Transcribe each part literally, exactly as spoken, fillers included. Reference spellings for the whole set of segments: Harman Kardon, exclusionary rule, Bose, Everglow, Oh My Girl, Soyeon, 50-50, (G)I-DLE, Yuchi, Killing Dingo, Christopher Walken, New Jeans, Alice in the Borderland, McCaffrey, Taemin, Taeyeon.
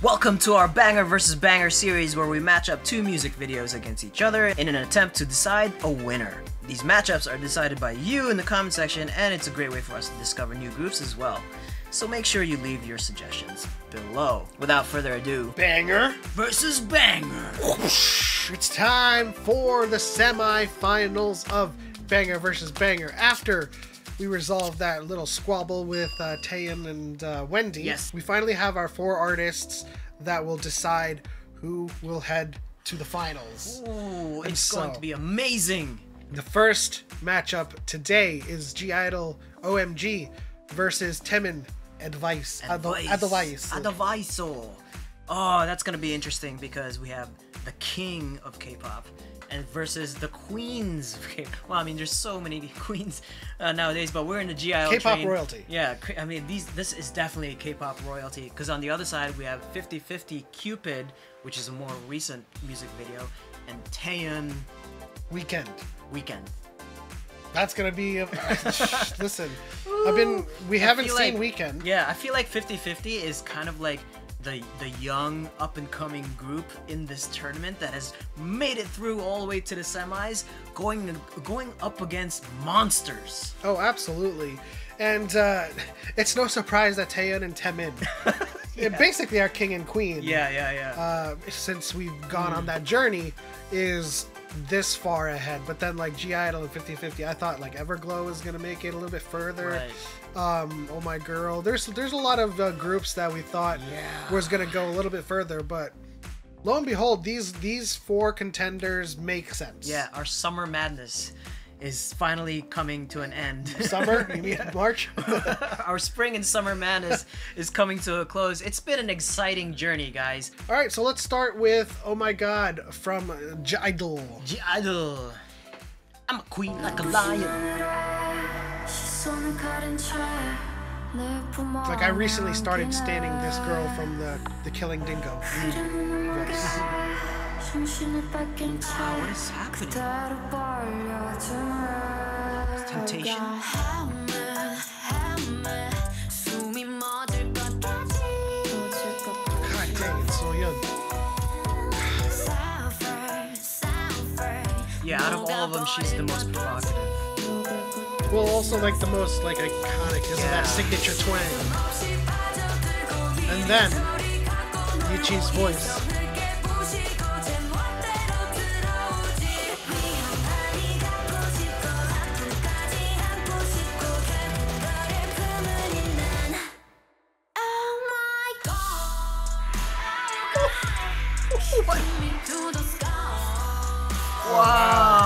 Welcome to our Banger versus. Banger series where we match up two music videos against each other in an attempt to decide a winner. These matchups are decided by you in the comment section, and it's a great way for us to discover new groups as well. So make sure you leave your suggestions below. Without further ado, Banger versus. Banger! It's time for the semi-finals of Banger versus. Banger. After we resolved that little squabble with uh, Taeyeon and uh, Wendy. Yes. We finally have our four artists that will decide who will head to the finals. Ooh, and it's so, going to be amazing. The first matchup today is (G I-D L E O M G versus Taemin Advice. Advice. Advice. Advice. Oh, that's going to be interesting because we have the king of K-pop and versus the queens of K-pop. Well, I mean, there's so many queens uh, nowadays, but we're in the G I D L K-pop train. Royalty. Yeah, I mean, these this is definitely a K-pop royalty, because on the other side we have fifty fifty Cupid, which is a more recent music video, and Taeyeon Weekend. Weekend. That's gonna be. A, listen, I've been. We I haven't seen like, Weekend. Yeah, I feel like fifty fifty is kind of like the the young up-and-coming group in this tournament that has made it through all the way to the semis, going going up against monsters. Oh, absolutely. And uh, it's no surprise that Taeyeon and Taemin yeah. basically are king and queen. Yeah, yeah, yeah. Uh, since we've gone mm. on that journey, is this far ahead. But then like (G I-D L E and fifty fifty, I thought like Everglow was gonna make it a little bit further. Right. Um, Oh My Girl. There's there's a lot of uh, groups that we thought yeah. was gonna go a little bit further, but lo and behold, these these four contenders make sense. Yeah, our summer madness is finally coming to an end. Summer? You mean yeah. March? Our spring and summer madness is coming to a close. It's been an exciting journey, guys. All right, so let's start with Oh My God from (G I-D L E. (G I-D L E. I'm a queen like a lion. It's like I recently started standing this girl from the, the Killing Dingo. Yes. Wow, what is happening? It's temptation. God dang, it's so young. Yeah, out of all of them, she's the most provocative. Well, also like the most like iconic, isn't yeah. that signature twang? And then Yuchi's voice. What? Wow!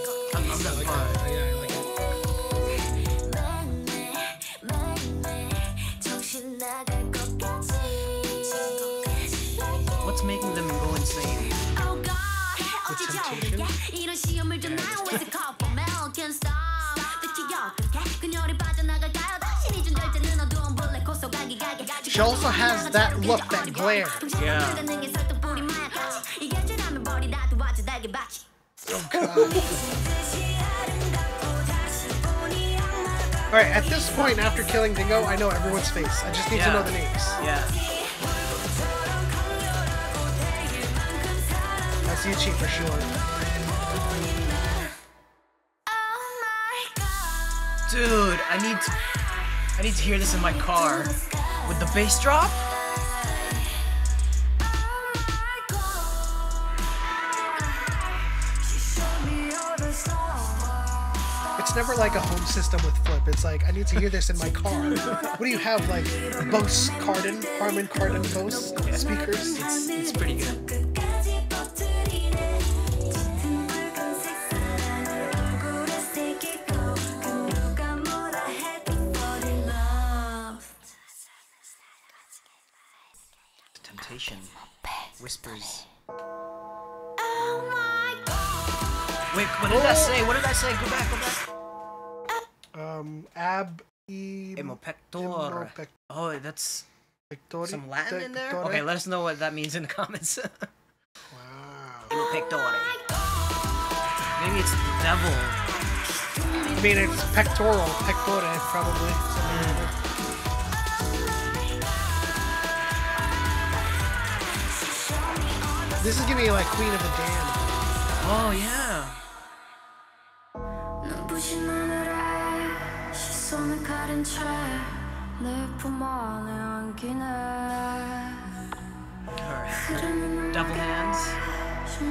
I'm, I'm not like making them go insane. Oh God, she also has that look, that glare. Yeah. Oh God. All right, at this point, after Killing Dingo, I know everyone's face. I just need yeah. to know the names. Yeah. Yuchi for sure. Dude, I need to, I need to hear this in my car with the bass drop. It's never like a home system with Flip. It's like I need to hear this in my car. What do you have, like Bose Kardon, Harman Kardon Bose yeah. speakers? It's, it's pretty good. Whispers. Oh my God. Wait, what did oh. I say? What did I say? Go back, go back. Um, ab... Em emopector. Em oh, that's... Some Latin in there? Okay, let us know what that means in the comments. Wow. Pectore. Maybe it's the devil. I mean, it's pectoral. Pectore, probably. Mm. This is gonna be like Queen of the Damned. Oh yeah. Alright. Double hands. And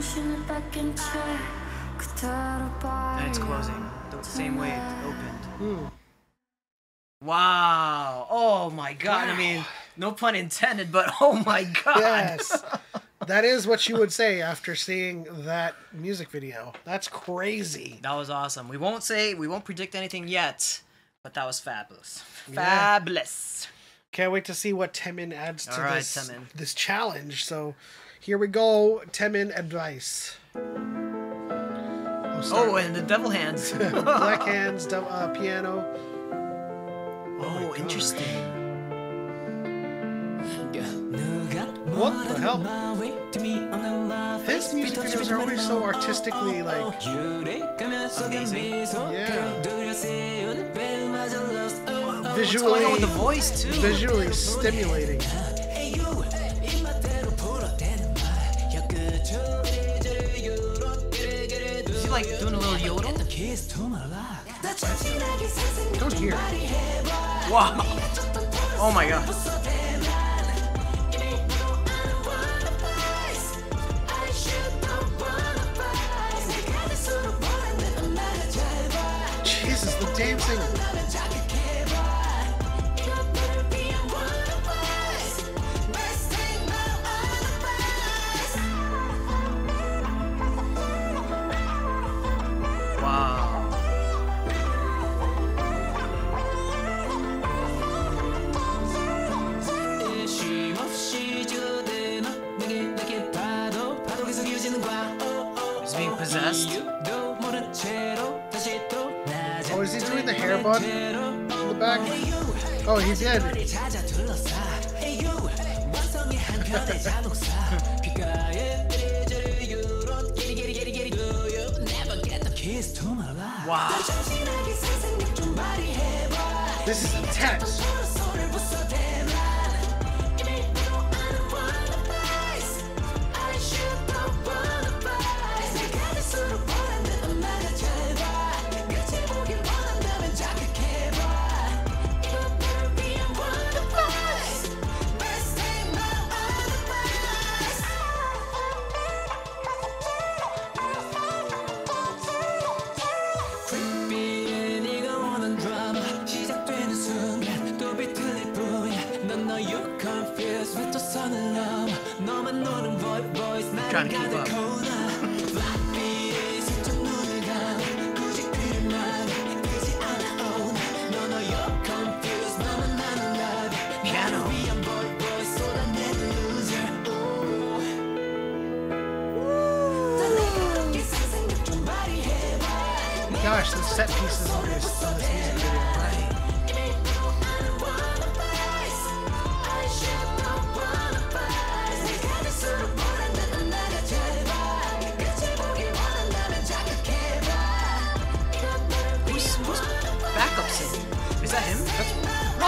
it's closing the same way it opened. Ooh. Wow. Oh my god. Wow. I mean, no pun intended, but oh my god. Yes. That is what you would say after seeing that music video. That's crazy. That was awesome. We won't say, we won't predict anything yet, but that was fabulous. Yeah. Fabulous. Can't wait to see what Taemin adds to All right, this, Taemin. this challenge. So here we go, Taemin advice. Oh, oh and the devil hands. Black hands, double, uh, piano. Oh, oh interesting. What the hell? His music videos are always so artistically, like... Amazing. Yeah. Visually... What's going on with the voice, too? Visually stimulating. Is he, like, doing a little yodel? Don't hear. Wow. Oh, my God. The dancing. Wow. He's being possessed. Oh, is he doing the hair bun in the back? Oh, he did. Wow. This is intense. Trying to keep up. Piano. Woo. Gosh, the set pieces on this, on this music video.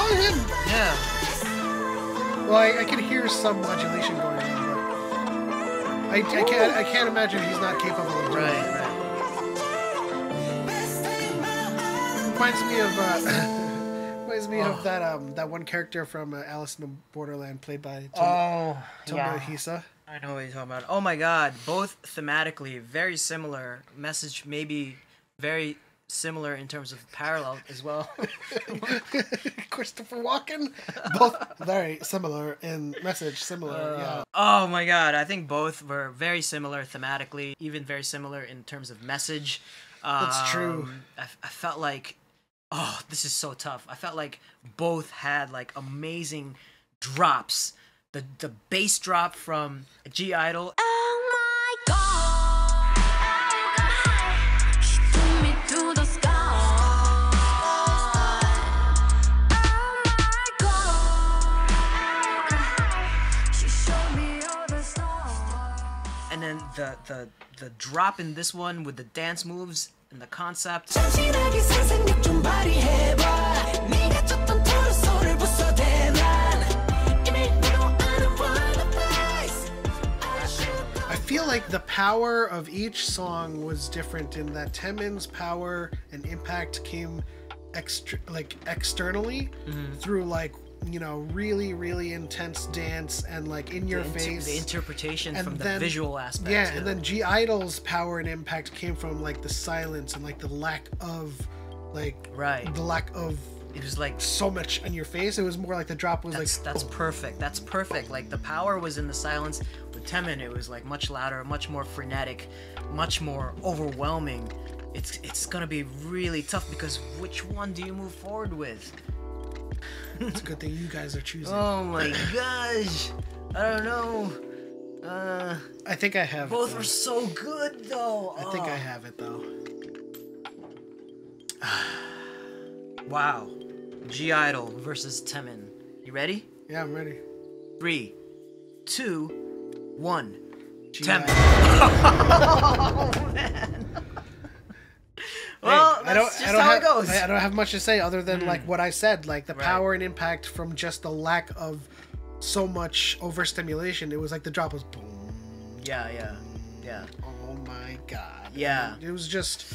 Him. Yeah. Well, I, I can hear some modulation going on, but I, I can't. I can't imagine he's not capable of doing right, it. Right. Reminds me of. Uh, reminds me oh. of that um that one character from uh, Alice in the Borderland, played by. Tom, oh. Tom yeah. Hisa. I know what you're talking about. Oh my God! Both thematically very similar. Message maybe very. Similar in terms of parallel as well. Christopher Walken, both very similar in message, similar. Uh, yeah. Oh my God, I think both were very similar thematically, even very similar in terms of message. Um, That's true. I, I felt like, oh, this is so tough. I felt like both had like amazing drops. The the bass drop from G I D L E. and then the the the drop in this one with the dance moves and the concept. I feel like the power of each song was different, in that Taemin's power and impact came extra, like externally, mm-hmm. through like, you know, really really intense dance and like in your the face the interpretation and from then, the visual aspect. Yeah, and then G I D L E's power and impact came from like the silence and like the lack of like right the lack of it was like so much on your face. It was more like the drop was that's, like that's oh. perfect. That's perfect. Like the power was in the silence. With Taemin, it was like much louder, much more frenetic, much more overwhelming. It's it's gonna be really tough because which one do you move forward with? It's a good thing you guys are choosing. Oh my gosh! I don't know. Uh, I think I have. Both it, are so good though. I oh. think I have it though. Wow. G I D L E versus Taemin. You ready? Yeah, I'm ready. Three, two, one. Taemin. Oh man. Well, hey, that's I don't, just I don't how have, it goes. I don't have much to say other than mm. like what I said, like the right. power and impact from just the lack of so much overstimulation. It was like the drop was boom. Yeah, yeah, yeah. Oh my god. Yeah. And it was just.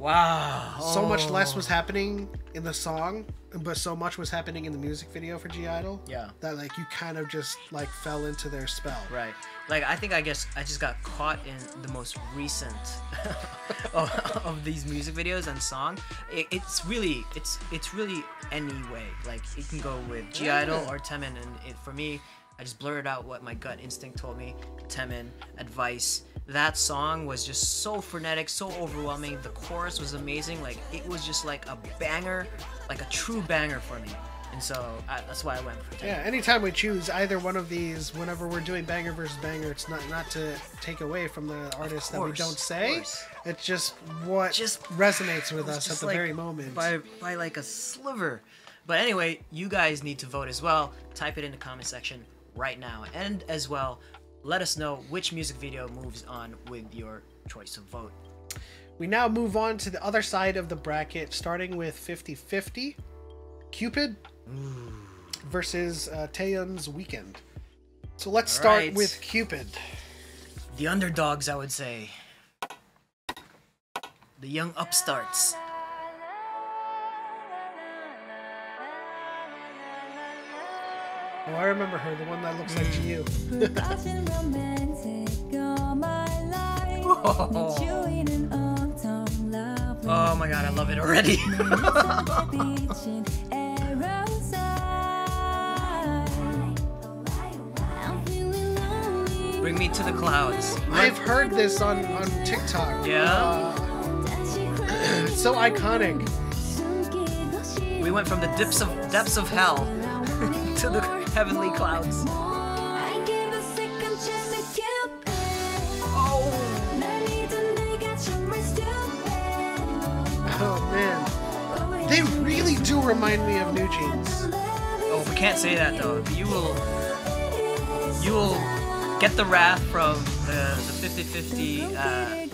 Wow. So oh. much less was happening in the song, but so much was happening in the music video for G I D L E. Yeah. That like you kind of just like fell into their spell. Right. Like I think I guess I just got caught in the most recent of, of these music videos and song. It, it's really it's it's really any way. Like it can go with G I D L E or Taemin, and it, for me, I just blurted out what my gut instinct told me. Taemin, advice. That song was just so frenetic, so overwhelming. The chorus was amazing. Like it was just like a banger, like a true banger for me. And so I, that's why I went for Taemin. Yeah, anytime we choose either one of these, whenever we're doing banger versus banger, it's not not to take away from the artists that we don't say. It's just what just resonates with us at the very moment. By by like a sliver. But anyway, you guys need to vote as well. Type it in the comment section right now, and as well, let us know which music video moves on with your choice of vote. We now move on to the other side of the bracket, starting with fifty fifty, Cupid Ooh. versus uh, Taeyeon's Weekend. So let's All start right. with Cupid. The underdogs, I would say. The young upstarts. Oh, I remember her, the one that looks like you. oh. oh my god, I love it already. Bring me to the clouds. I've heard this on, on TikTok. Yeah. Uh, it's so iconic. We went from the depths of depths of hell to the heavenly clouds. I gave a second chance to Cupid. Oh. Oh man. They really do remind me of New Jeans. Oh, we can't say that though. You will You will get the wrath from the fifty fifty fifty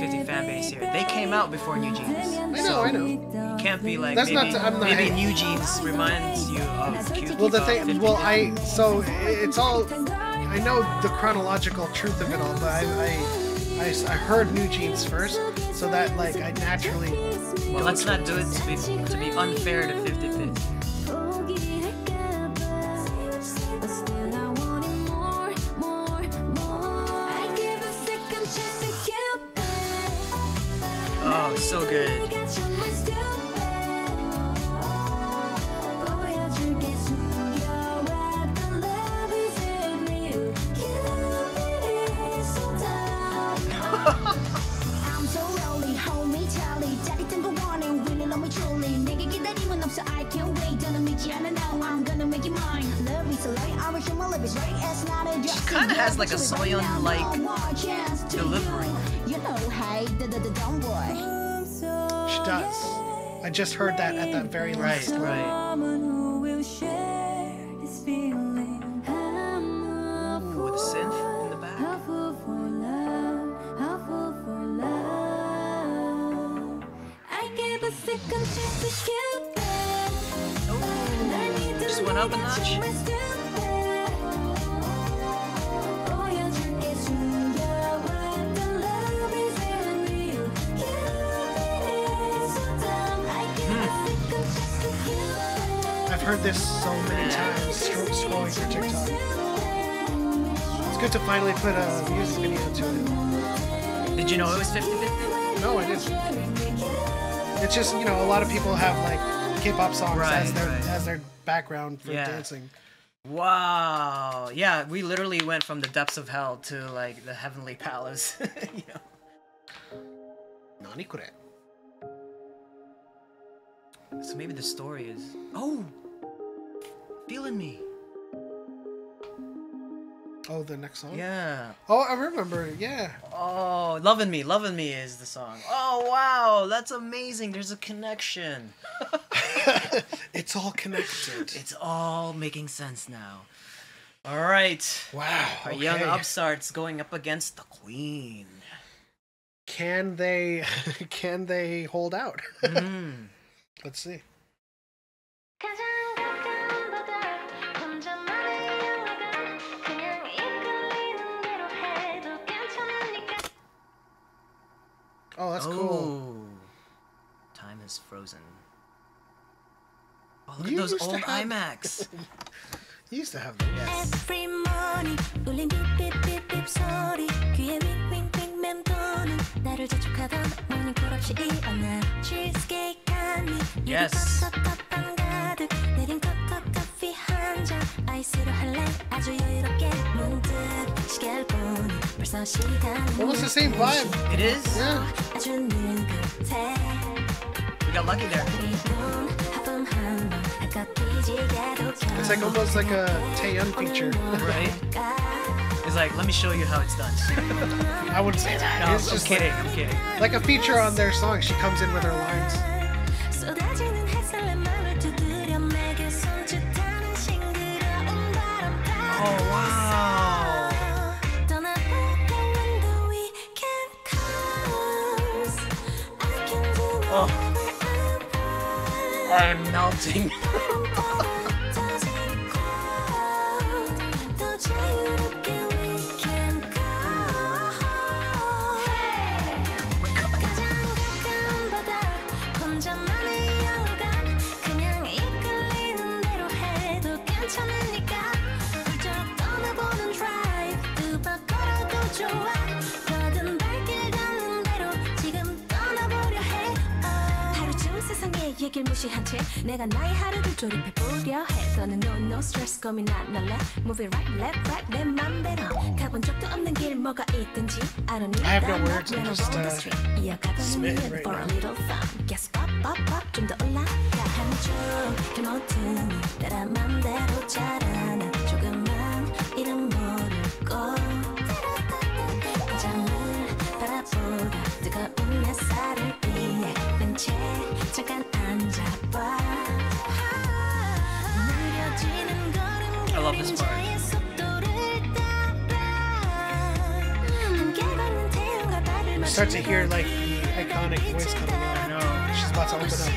fifty fan base here. They came out before New Jeans. I know, so I know. You can't be like that's maybe, not to, I'm not maybe New Jeans reminds you of Cupid. Well, the thing, well, I so it's all I know the chronological truth of it all, but I I, I, I heard New Jeans first, so that like I naturally. Well, let's not do it to be to be unfair to fifty fifty. Oh, so good. She kind of has like a Soyeon like delivery. She does. I just heard that at that very last right, right. Ooh, with a synth in the back. don't open this shit. Heard this so many times, scrolling through TikTok. It's good to finally put a music video to it. Did you know it was fifty fifty? No, I didn't. It's just, you know, a lot of people have like K-pop songs right, as their right. as their background for yeah. dancing. Wow. Yeah, we literally went from the depths of hell to like the heavenly palace. You know. Nani kore? So maybe the story is. Oh. Feeling me. Oh, the next song? Yeah. Oh, I remember. Yeah. Oh, Loving Me. Loving Me is the song. Oh, wow. That's amazing. There's a connection. It's all connected. It's all making sense now. All right. Wow. Our okay. young upstarts going up against the queen. Can they, can they hold out? Mm. Let's see. Oh, that's oh, cool. Time is frozen. Oh, look you at those old have... iMacs. You used to have them. Yes. Every morning, 울린 beep beep beep 소리 귀에 윙 윙 맴도는 나를 재촉하던 모닝 콜 없이 일어나 cheesecake candy yes. 내린 컵컵 커피 한 잔 아이스로 할래 아주 여유롭게 문득 시계를 보니 벌써 시간이 Almost the same vibe. It is? Yeah. We got lucky there. It's like almost like a Taeyeon feature. Right? It's like, let me show you how it's done. I wouldn't say that. No, it's I'm just kidding. Like, I'm kidding. Like a feature on their song. She comes in with her lines. Oh, wow. Oh. I'm melting. I have no words, I'm just uh, smitten right now. I love this part. You start to hear like the iconic voice coming out. I know. She's about to open up. Mm.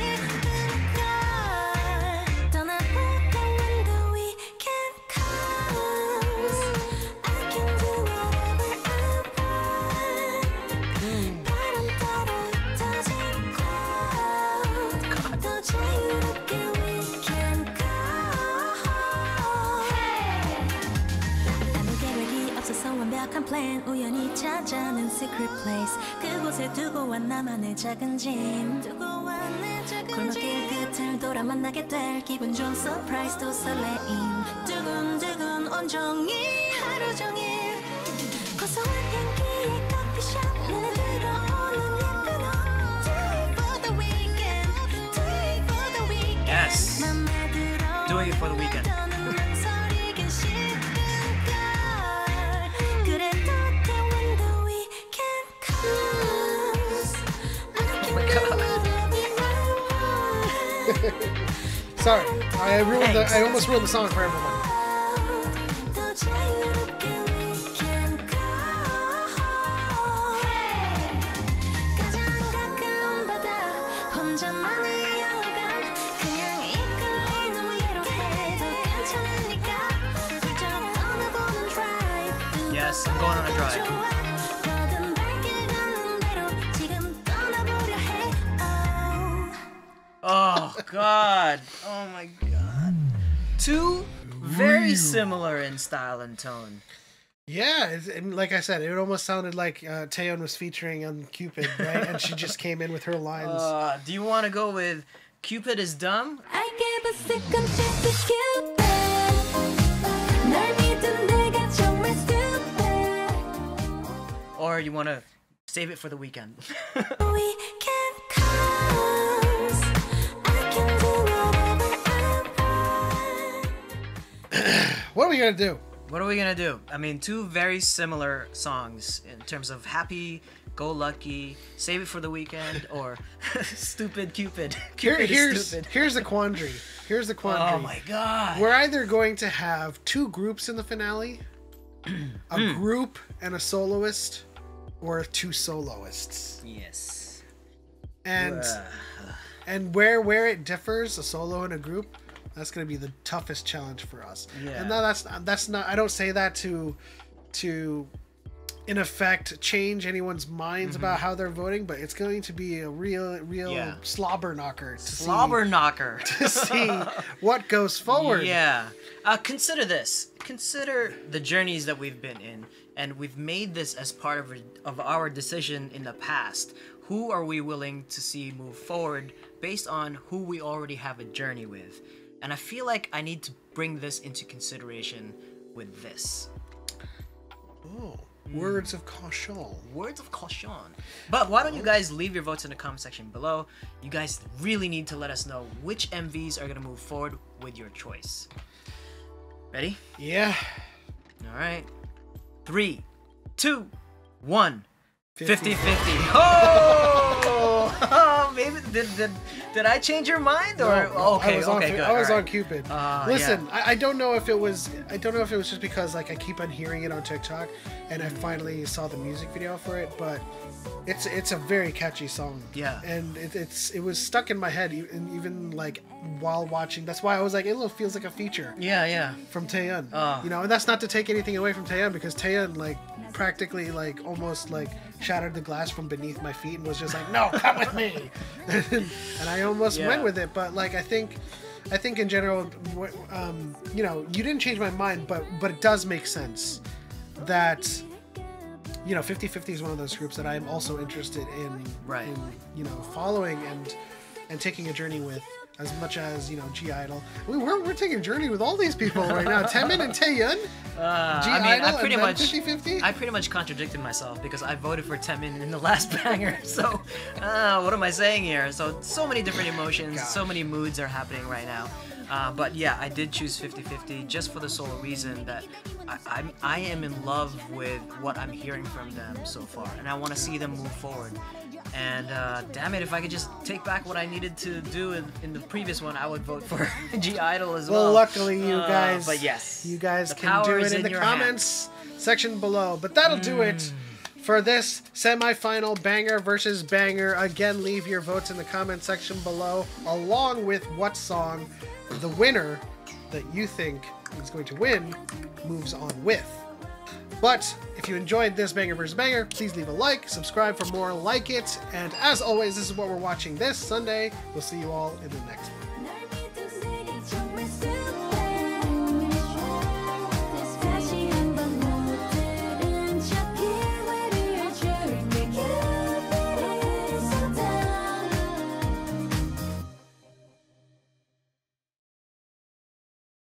God. Plan 우연히 찾아낸 secret place 그곳에 두고 와 나만의 작은 짐 두고 와 내 작은 짐 골목길 끝을 돌아 만나게 될 기분 좋은 서프라이즈도 설레임 두근두근 온종일 하루 종일 고소한 향기의 커피숍 눈에 들어오는 예쁜 옷 for the weekend do it for the weekend yes do it for the weekend Sorry, I ruined the, I almost ruined the song for everyone. Yes, I'm going on a drive. Oh God! Oh my God! Two very similar in style and tone. Yeah, it's, and like I said, it almost sounded like uh, Taeyeon was featuring on Cupid, right? And she just came in with her lines. Uh, do you want to go with Cupid is dumb? I gave a second chance to Cupid. Or you want to save it for the weekend? What are we gonna do? What are we gonna do? I mean, two very similar songs in terms of happy, go lucky, save it for the weekend, or stupid Cupid. Cupid Here, here's, stupid. Here's the quandary. Here's the quandary. Oh my God. We're either going to have two groups in the finale, a group and a soloist, or two soloists. Yes. And uh. and where where it differs, a solo and a group. That's gonna be the toughest challenge for us. Yeah. And no, that's not, that's not. I don't say that to, to, in effect, change anyone's minds mm-hmm. about how they're voting. But it's going to be a real, real yeah. slobber knocker. To slobber see, knocker to see what goes forward. Yeah. Uh, consider this. Consider the journeys that we've been in, and we've made this as part of of our decision in the past. Who are we willing to see move forward based on who we already have a journey with? And I feel like I need to bring this into consideration with this. Oh, mm. words of caution. Words of caution. But why don't you guys leave your votes in the comment section below? You guys really need to let us know which M Vs are going to move forward with your choice. Ready? Yeah. All right. Three, two, one. fifty fifty. Oh! Oh, maybe did, did, did I change your mind or no, no, okay, I was on, okay, good. I was right. on Cupid. Uh, Listen, yeah. I, I don't know if it was I don't know if it was just because like I keep on hearing it on TikTok and I finally saw the music video for it, but it's it's a very catchy song. Yeah. And it, it's it was stuck in my head even, even like while watching. That's why I was like, it little feels like a feature. Yeah, yeah. From Taeyeon. Uh, you know, and that's not to take anything away from Taeyeon because Taeyeon like practically like almost like shattered the glass from beneath my feet and was just like, no, come with me. And I almost yeah. went with it, but like I think I think in general um, you know, you didn't change my mind, but but it does make sense that you know fifty fifty is one of those groups that I'm also interested in, right. in you know following and and taking a journey with as much as you know G I D L E. I mean, we're, we're taking a journey with all these people right now. Taemin and Taeyeon, uh, G I D L E, I mean, I pretty much fifty fifty. I pretty much contradicted myself because I voted for Taemin in the last banger. So uh, what am I saying here? So so many different emotions, Gosh. so many moods are happening right now. Uh, but yeah, I did choose fifty fifty just for the sole reason that I, I'm, I am in love with what I'm hearing from them so far, and I want to see them move forward. And uh, damn it, if I could just take back what I needed to do in, in the previous one, I would vote for G I D L E as well. Well, luckily you uh, guys, but yes, you guys can do it in, in the comments hand. section below. But that'll mm. do it for this semi-final banger versus banger. Again, leave your votes in the comment section below, along with what song the winner that you think is going to win moves on with. But if you enjoyed this banger versus banger, please leave a like, subscribe for more like it, and as always, this is what we're watching this Sunday. We'll see you all in the next one.